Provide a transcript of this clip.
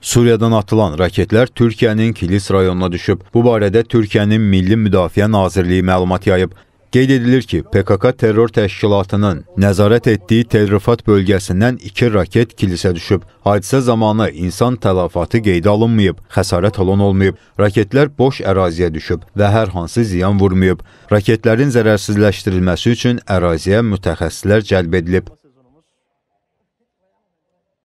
Suriyadan atılan raketler Türkiyənin Kilis rayonuna düşüb. Bu barədə Türkiyənin Milli Müdafiə Nazirliyi məlumat yayıb. Qeyd edilir ki, PKK terror təşkilatının nəzarət etdiyi Tel-Rıfat bölgəsindən 2 raket kilisə düşüb. Hadisə zamanı insan tələfatı qeydə alınmayıb, xəsarət alan olmayıb. Raketlər boş əraziyə düşüb və hər hansı ziyan vurmayıb. Raketlərin zərərsizləşdirilməsi üçün əraziyə mütəxəssislər cəlb edilib.